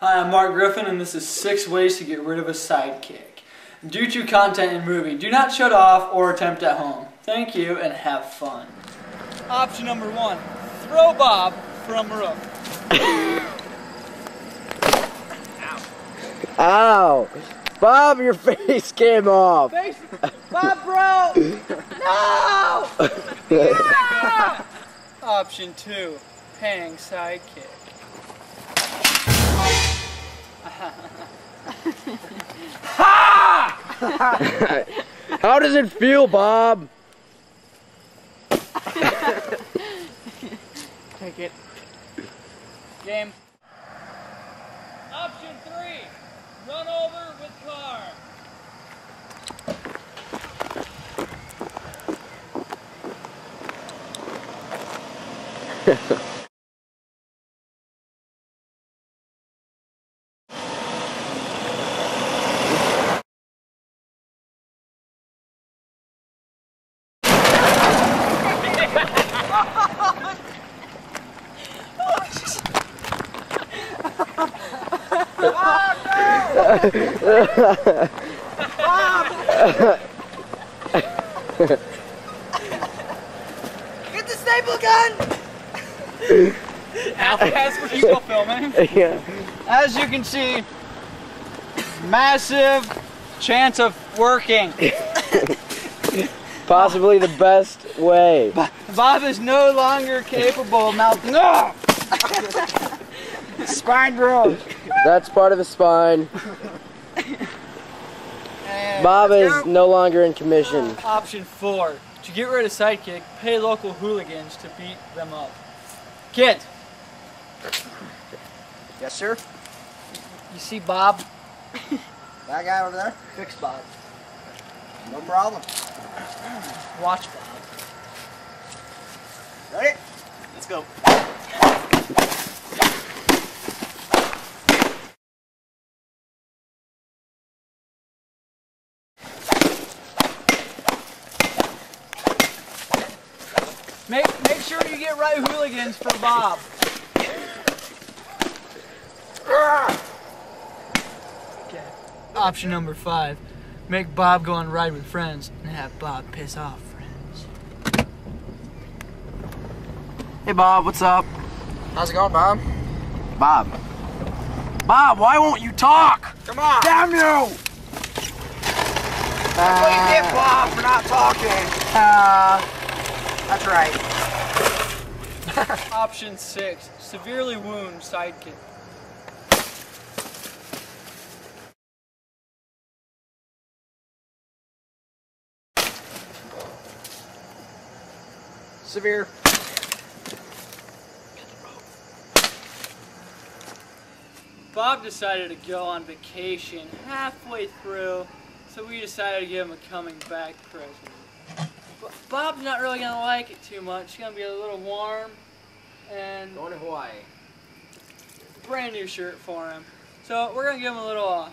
Hi, I'm Mark Griffin, and this is 6 Ways to Get Rid of a Sidekick. Due to content in movie, do not shut off or attempt at home. Thank you, and have fun. Option number 1, throw Bob from roof. Ow. Ow. Bob, your face came off. Face. Bob, bro. No! Yeah! Option 2, hang sidekick. Ha! How does it feel, Bob? Take it. Game. Option 3, run over with car. Oh, no! Get the staple gun! Outcast, we're still filming. Yeah. As you can see, massive chance of working. Possibly the best way. Bob is no longer capable of mouthing. No! Spine broke. That's part of the spine. Bob is no longer in commission. Option 4. To get rid of sidekick, pay local hooligans to beat them up. Kid. Yes, sir? You see Bob? That guy over there? Fix Bob. No problem. Watch Bob. Ready? Let's go. Make sure you get right hooligans for Bob. Okay. Option number 5. Make Bob go on a ride with friends and have Bob piss off friends. Hey Bob, what's up? How's it going, Bob? Bob. Bob, why won't you talk? Come on. Damn you! That's what you get, Bob, for not talking. That's right. Option 6, severely wound sidekick. Severe. Bob decided to go on vacation halfway through, so we decided to give him a coming back present. Bob's not really going to like it too much. It's going to be a little warm. And going to Hawaii. Brand new shirt for him. So we're going to give him a little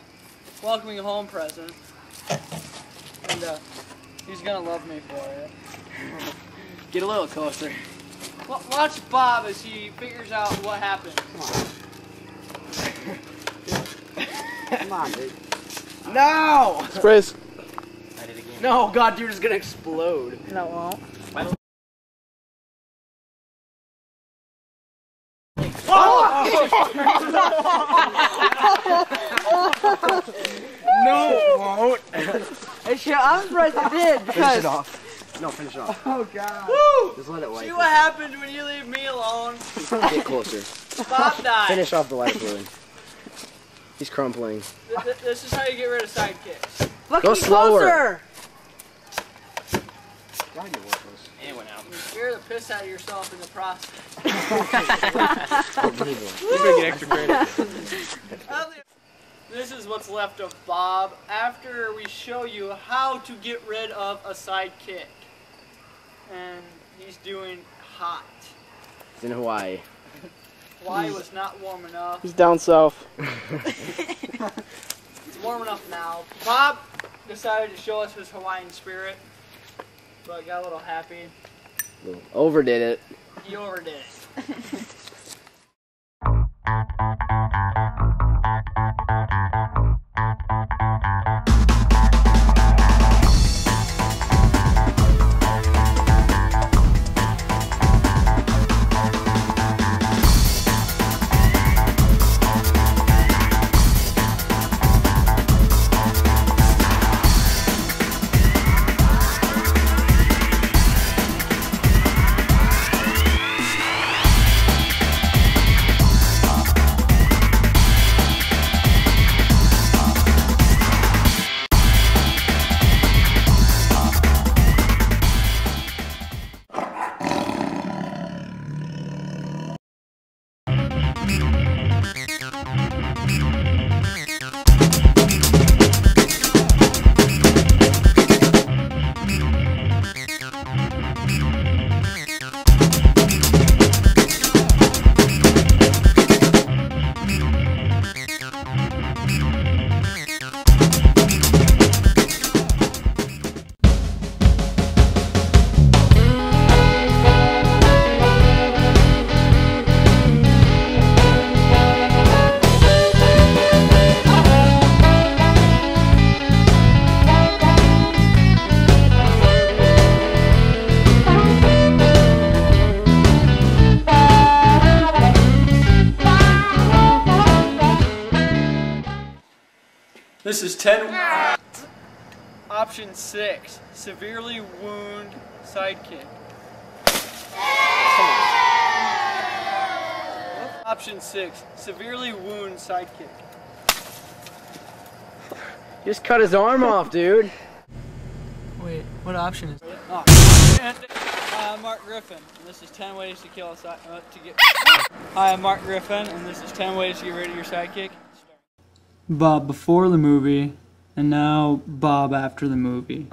welcoming home present. And he's going to love me for it. Get a little closer. Watch Bob as he figures out what happened. Come on. Come on, dude. No! Chris. No, God, dude is gonna explode. No, it won't. No, it won't. I'm surprised it did. Finish it off. No, finish it off. Oh, God. Woo! Just let it light. See what happens when you leave me alone. Get closer. Stop that. Finish off the light balloon. He's crumpling. This is how you get rid of sidekicks. Look, go slower. Closer. God, you're worthless. Anyone out? You scare the piss out of yourself in the process. You better get extra credit. This is what's left of Bob after we show you how to get rid of a sidekick. And he's doing hot. He's in Hawaii. Hawaii was not warm enough. He's down south. It's warm enough now. Bob decided to show us his Hawaiian spirit. But got a little happy. Overdid it. He overdid it. This is 10. Option 6, severely wound sidekick. Option 6, severely wound sidekick. Just cut his arm off, dude. Wait, what option is that? Hi, I'm Mark Griffin, and this is 10 ways to kill a Hi, I'm Mark Griffin, and this is 10 ways to get rid of your sidekick. Bob before the movie, and now Bob after the movie.